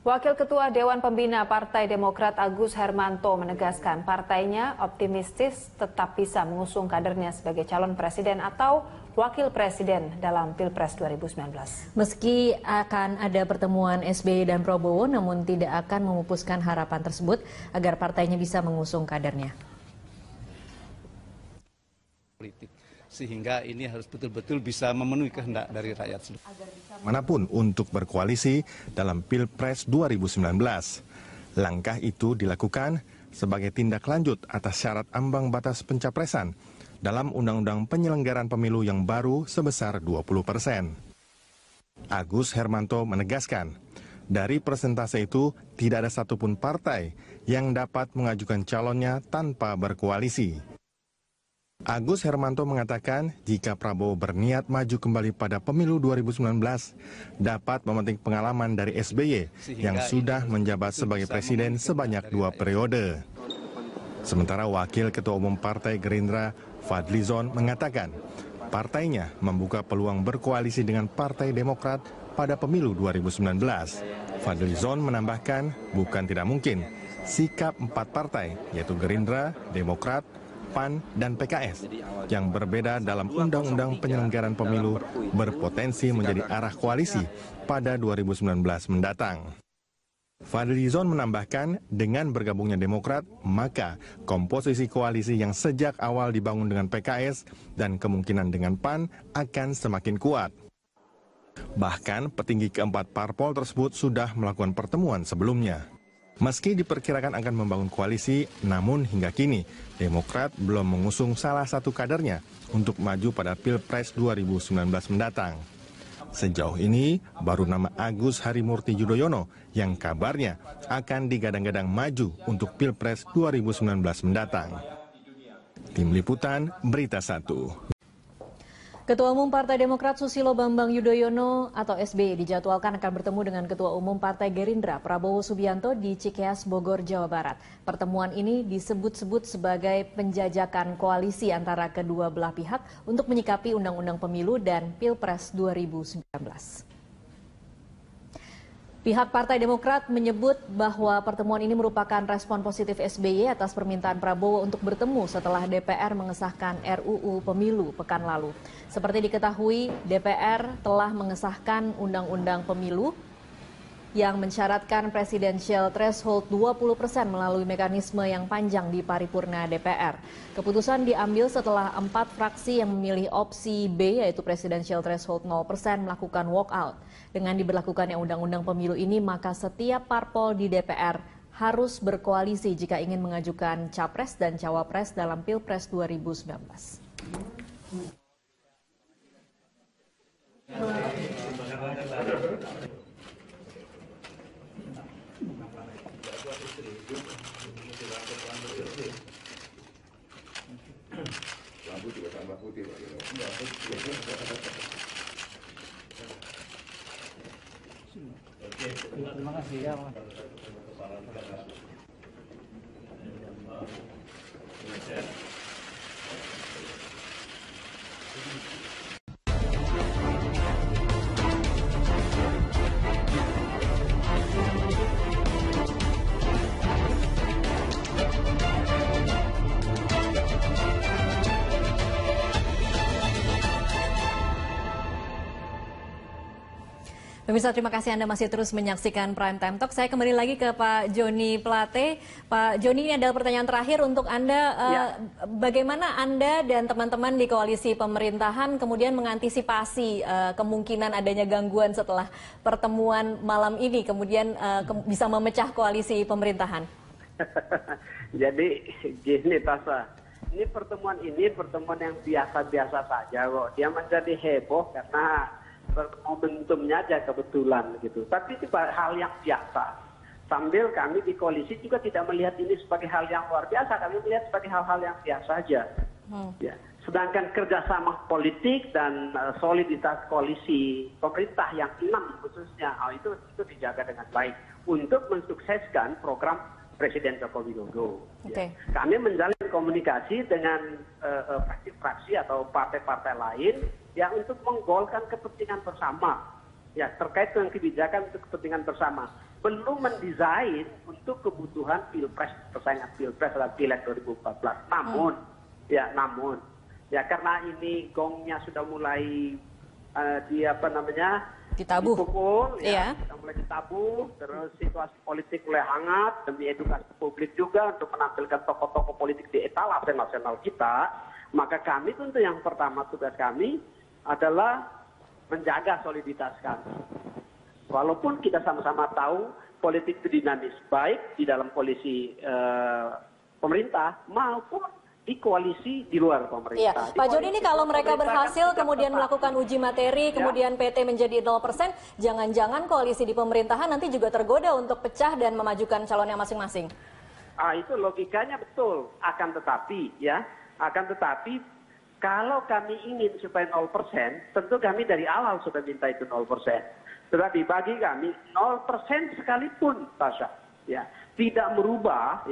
Wakil Ketua Dewan Pembina Partai Demokrat Agus Hermanto menegaskan partainya optimistis tetap bisa mengusung kadernya sebagai calon presiden atau wakil presiden dalam Pilpres 2019. Meski akan ada pertemuan SBY dan Prabowo, namun tidak akan memupuskan harapan tersebut agar partainya bisa mengusung kadernya. Sehingga ini harus betul-betul bisa memenuhi kehendak dari rakyat. Manapun untuk berkoalisi dalam Pilpres 2019. Langkah itu dilakukan sebagai tindak lanjut atas syarat ambang batas pencapresan dalam Undang-Undang Penyelenggaraan Pemilu yang baru sebesar 20%. Agus Hermanto menegaskan, dari persentase itu tidak ada satupun partai yang dapat mengajukan calonnya tanpa berkoalisi. Agus Hermanto mengatakan jika Prabowo berniat maju kembali pada pemilu 2019 dapat memetik pengalaman dari SBY yang sudah menjabat sebagai presiden sebanyak 2 periode. Sementara Wakil Ketua Umum Partai Gerindra Fadli Zon mengatakan partainya membuka peluang berkoalisi dengan Partai Demokrat pada pemilu 2019. Fadli Zon menambahkan bukan tidak mungkin sikap 4 partai yaitu Gerindra, Demokrat, PAN dan PKS yang berbeda dalam Undang-Undang Penyelenggaraan Pemilu berpotensi menjadi arah koalisi pada 2019 mendatang. Fadli Zon menambahkan dengan bergabungnya Demokrat, maka komposisi koalisi yang sejak awal dibangun dengan PKS dan kemungkinan dengan PAN akan semakin kuat. Bahkan petinggi keempat parpol tersebut sudah melakukan pertemuan sebelumnya. Meski diperkirakan akan membangun koalisi, namun hingga kini Demokrat belum mengusung salah satu kadernya untuk maju pada Pilpres 2019 mendatang. Sejauh ini, baru nama Agus Harimurti Yudhoyono yang kabarnya akan digadang-gadang maju untuk Pilpres 2019 mendatang. Tim Liputan, Berita Satu. Ketua Umum Partai Demokrat Susilo Bambang Yudhoyono atau SBY dijadwalkan akan bertemu dengan Ketua Umum Partai Gerindra Prabowo Subianto di Cikeas, Bogor, Jawa Barat. Pertemuan ini disebut-sebut sebagai penjajakan koalisi antara kedua belah pihak untuk menyikapi Undang-Undang Pemilu dan Pilpres 2019. Pihak Partai Demokrat menyebut bahwa pertemuan ini merupakan respon positif SBY atas permintaan Prabowo untuk bertemu setelah DPR mengesahkan RUU Pemilu pekan lalu. Seperti diketahui, DPR telah mengesahkan Undang-Undang Pemilu yang mensyaratkan presidential threshold 20% melalui mekanisme yang panjang di paripurna DPR. Keputusan diambil setelah 4 fraksi yang memilih opsi B, yaitu presidential threshold 0%, melakukan walkout. Dengan diberlakukannya Undang-Undang Pemilu ini, maka setiap parpol di DPR harus berkoalisi jika ingin mengajukan capres dan cawapres dalam Pilpres 2019. Terima kasih ya. Pemirsa, terima kasih Anda masih terus menyaksikan Prime Time Talk. Saya kembali lagi ke Pak Johnny Plate. Pak Johnny, ini adalah pertanyaan terakhir untuk Anda. Ya. Bagaimana Anda dan teman-teman di koalisi pemerintahan kemudian mengantisipasi kemungkinan adanya gangguan setelah pertemuan malam ini, kemudian bisa memecah koalisi pemerintahan? Jadi gini, Tasya, ini pertemuan yang biasa-biasa saja kok. Dia menjadi heboh karena momentumnya aja kebetulan gitu, tapi itu hal yang biasa. Sambil kami di koalisi juga tidak melihat ini sebagai hal yang luar biasa, kami melihat sebagai hal-hal yang biasa aja. Ya. Sedangkan kerjasama politik dan soliditas koalisi pemerintah yang 6 khususnya, itu dijaga dengan baik untuk mensukseskan program Presiden Joko Widodo. Okay. Ya. Kami menjalin komunikasi dengan fraksi-fraksi atau partai-partai lain, ya, untuk menggolkan kepentingan bersama. ya terkait dengan kebijakan untuk kepentingan bersama, belum mendesain untuk kebutuhan pilpres, persaingan pilpres dalam pileg 2014. Namun, karena ini gongnya sudah mulai dipukul, sudah mulai ditabuh, terus situasi politik mulai hangat, demi edukasi publik juga untuk menampilkan tokoh-tokoh politik di etalase nasional kita, maka kami tentu yang pertama tugas kami adalah menjaga soliditas kami. Walaupun kita sama-sama tahu politik itu dinamis, baik di dalam koalisi pemerintah maupun di koalisi di luar pemerintah. Iya. Pak Joni, ini kalau mereka berhasil kemudian melakukan uji materi, kemudian PT menjadi 0%, jangan-jangan koalisi di pemerintahan nanti juga tergoda untuk pecah dan memajukan calonnya masing-masing. Ah, itu logikanya betul. Akan tetapi kalau kami ingin supaya 0%, tentu kami dari awal sudah minta itu 0%. Tetapi bagi kami 0% sekalipun, Tasya, tidak merubah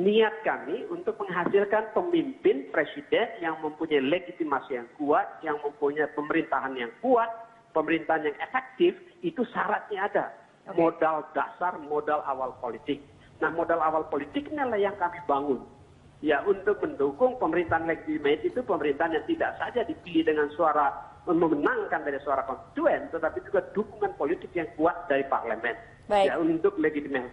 niat kami untuk menghasilkan pemimpin presiden yang mempunyai legitimasi yang kuat, yang mempunyai pemerintahan yang kuat, pemerintahan yang efektif. Itu syaratnya ada. Modal dasar, modal awal politik. Nah, modal awal politik inilah yang kami bangun. Ya, untuk mendukung pemerintahan legitimate itu pemerintahan yang tidak saja dipilih dengan suara, memenangkan dari suara konstituen, tetapi juga dukungan politik yang kuat dari parlemen. Baik. Ya, untuk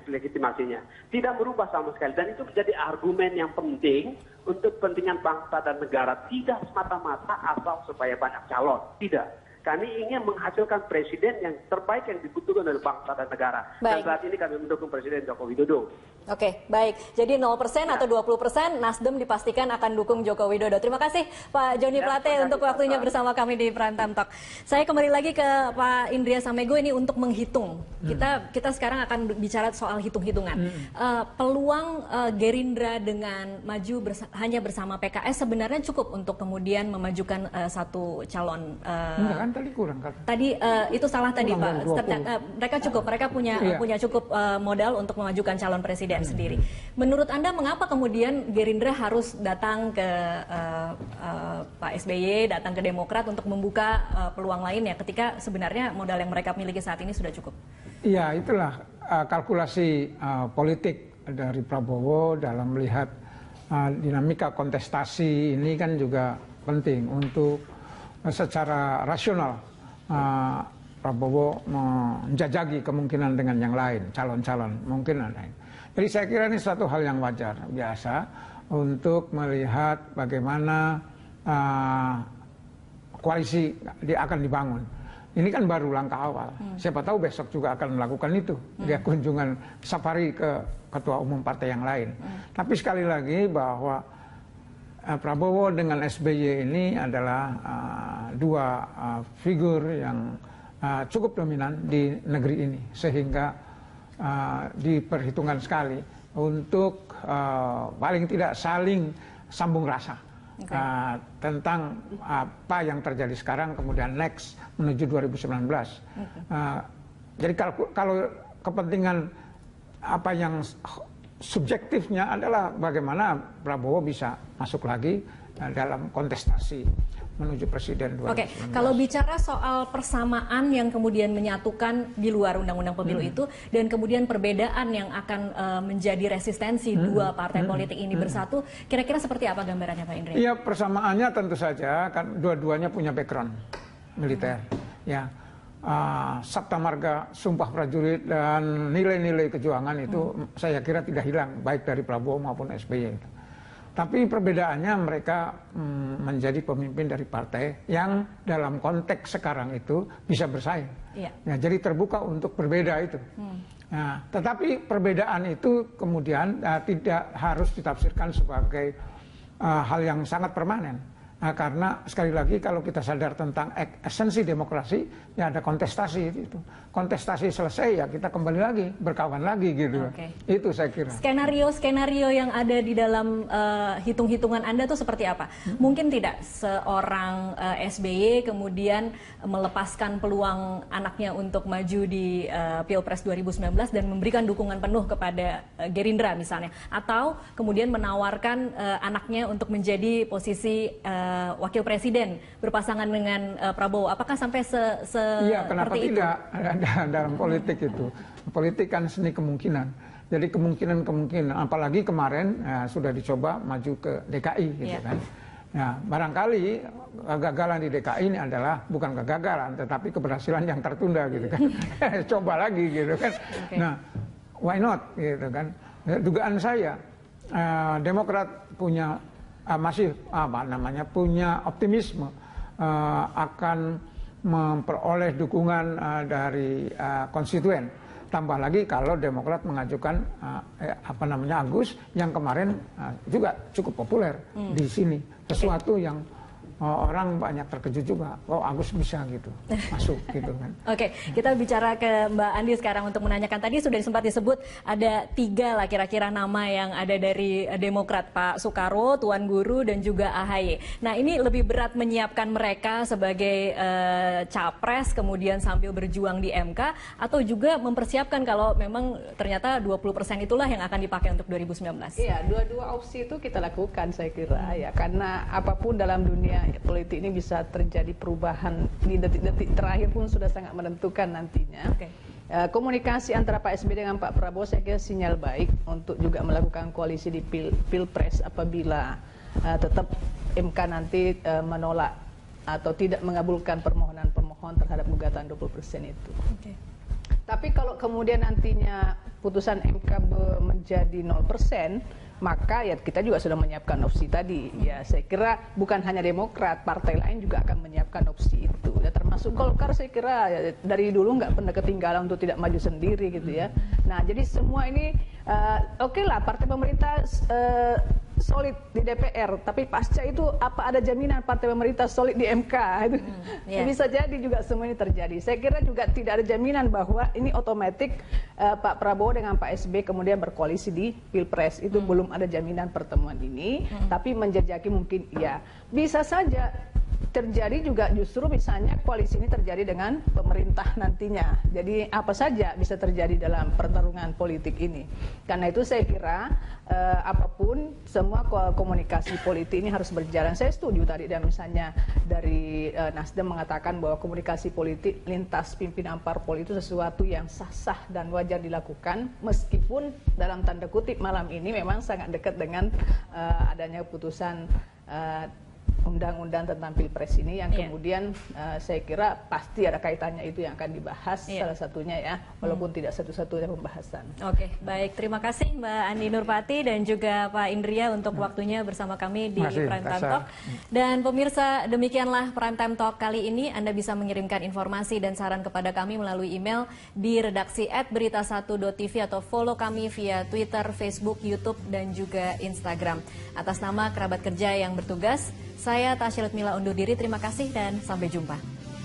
legitimasinya. Tidak berubah sama sekali. Dan itu menjadi argumen yang penting untuk kepentingan bangsa dan negara. Tidak semata-mata asal supaya banyak calon. Tidak. Kami ingin menghasilkan presiden yang terbaik yang dibutuhkan oleh bangsa dan negara. Baik. Dan saat ini kami mendukung Presiden Joko Widodo. Oke, baik. Jadi 0% atau 20% Nasdem dipastikan akan dukung Joko Widodo. Terima kasih Pak Johnny Plate untuk waktunya bersama kami di Prime Time Talk. Saya kembali lagi ke Pak Indriya Samego ini untuk menghitung. Kita sekarang akan bicara soal hitung-hitungan. Peluang Gerindra dengan maju hanya bersama PKS sebenarnya cukup untuk kemudian memajukan satu calon. Tadi kurang kan? Tadi itu salah, Pak. Mereka punya cukup modal untuk memajukan calon presiden sendiri. Menurut Anda mengapa kemudian Gerindra harus datang ke Pak SBY, datang ke Demokrat untuk membuka peluang lainnya ketika sebenarnya modal yang mereka miliki saat ini sudah cukup? Iya, itulah kalkulasi politik dari Prabowo dalam melihat dinamika kontestasi ini kan juga penting untuk secara rasional Prabowo menjajaki kemungkinan dengan yang lain, calon-calon mungkin ada. Jadi saya kira ini suatu hal yang wajar, biasa untuk melihat bagaimana koalisi akan dibangun. Ini kan baru langkah awal. Siapa tahu besok juga akan melakukan itu. Dia kunjungan safari ke ketua umum partai yang lain. Tapi sekali lagi bahwa Prabowo dengan SBY ini adalah dua figur yang cukup dominan di negeri ini, sehingga diperhitungkan sekali untuk paling tidak saling sambung rasa tentang apa yang terjadi sekarang kemudian next menuju 2019. Jadi kalau kepentingan apa yang subjektifnya adalah bagaimana Prabowo bisa masuk lagi dalam kontestasi menuju presiden 2019. Oke, kalau bicara soal persamaan yang kemudian menyatukan di luar undang-undang pemilu itu, dan kemudian perbedaan yang akan menjadi resistensi dua partai politik ini bersatu, kira-kira seperti apa gambarannya Pak Indriya? Iya, persamaannya tentu saja kan dua-duanya punya background militer, sabta marga, sumpah prajurit, dan nilai-nilai kejuangan itu saya kira tidak hilang, baik dari Prabowo maupun SBY. Tapi perbedaannya mereka menjadi pemimpin dari partai yang dalam konteks sekarang itu bisa bersaing. Nah, jadi terbuka untuk berbeda itu. Nah, tetapi perbedaan itu kemudian tidak harus ditafsirkan sebagai hal yang sangat permanen. Nah, karena sekali lagi kalau kita sadar tentang esensi demokrasi, ya ada kontestasi itu. Kontestasi selesai, ya kita kembali lagi, berkawan lagi gitu. Itu saya kira. Skenario yang ada di dalam hitung-hitungan Anda tuh seperti apa? Mungkin tidak seorang SBY kemudian melepaskan peluang anaknya untuk maju di Pilpres 2019 dan memberikan dukungan penuh kepada Gerindra misalnya. Atau kemudian menawarkan anaknya untuk menjadi posisi wakil presiden berpasangan dengan Prabowo. Apakah sampai seperti ya, kenapa itu? Tidak dalam politik itu. Politik kan seni kemungkinan. Jadi kemungkinan, apalagi kemarin ya, sudah dicoba maju ke DKI gitu kan. Nah, barangkali kegagalan di DKI ini adalah bukan kegagalan, tetapi keberhasilan yang tertunda gitu kan. Coba lagi gitu kan. Okay. Nah, why not gitu kan. Dugaan saya Demokrat punya masih punya optimisme akan memperoleh dukungan dari konstituen. Tambah lagi kalau Demokrat mengajukan Agus yang kemarin juga cukup populer di sini, sesuatu yang orang banyak terkejut juga, oh Agus bisa gitu masuk gitu kan. Oke, kita bicara ke Mbak Andi sekarang untuk menanyakan, tadi sudah sempat disebut ada tiga lah kira-kira nama yang ada dari Demokrat, Pak Soekarwo, Tuan Guru dan juga AHY. Nah ini lebih berat menyiapkan mereka sebagai capres kemudian sambil berjuang di MK, atau juga mempersiapkan kalau memang ternyata 20% itulah yang akan dipakai untuk 2019. Iya, dua-dua opsi itu kita lakukan saya kira ya, karena apapun dalam dunia politik ini bisa terjadi perubahan di detik-detik terakhir pun sudah sangat menentukan nantinya. Okay. Komunikasi antara Pak SBY dengan Pak Prabowo saya kira sinyal baik untuk juga melakukan koalisi di pilpres apabila tetap MK nanti menolak atau tidak mengabulkan permohonan pemohon terhadap gugatan 20% itu. Okay. Tapi kalau kemudian nantinya putusan MK menjadi 0%, maka ya kita juga sudah menyiapkan opsi tadi. Ya saya kira bukan hanya Demokrat, partai lain juga akan menyiapkan opsi itu. Ya, termasuk Golkar saya kira ya, dari dulu nggak pernah ketinggalan untuk tidak maju sendiri gitu ya. Nah jadi semua ini oke lah partai pemerintah solid di DPR, tapi pasca itu apa ada jaminan partai pemerintah solid di MK? Itu bisa jadi juga semua ini terjadi. Saya kira juga tidak ada jaminan bahwa ini otomatis Pak Prabowo dengan Pak SBY kemudian berkoalisi di Pilpres. Itu belum ada jaminan pertemuan ini, tapi menjejaki mungkin iya. Bisa saja terjadi juga justru misalnya koalisi ini terjadi dengan pemerintah nantinya. Jadi apa saja bisa terjadi dalam pertarungan politik ini. Karena itu saya kira apapun semua komunikasi politik ini harus berjalan. Saya setuju tadi dan misalnya dari Nasdem mengatakan bahwa komunikasi politik lintas pimpinan parpol itu sesuatu yang sah-sah dan wajar dilakukan, meskipun dalam tanda kutip malam ini memang sangat dekat dengan adanya putusan undang-undang tentang Pilpres ini yang kemudian saya kira pasti ada kaitannya, itu yang akan dibahas salah satunya ya, walaupun tidak satu-satunya pembahasan. Oke, baik, terima kasih Mbak Andi Nurpati dan juga Pak Indriya untuk waktunya bersama kami di Prime Time Talk. Dan pemirsa, demikianlah Prime Time Talk kali ini. Anda bisa mengirimkan informasi dan saran kepada kami melalui email di redaksi @berita1.tv atau follow kami via Twitter, Facebook, YouTube dan juga Instagram. Atas nama kerabat kerja yang bertugas, saya Tasya Ludmilla undur diri, terima kasih dan sampai jumpa.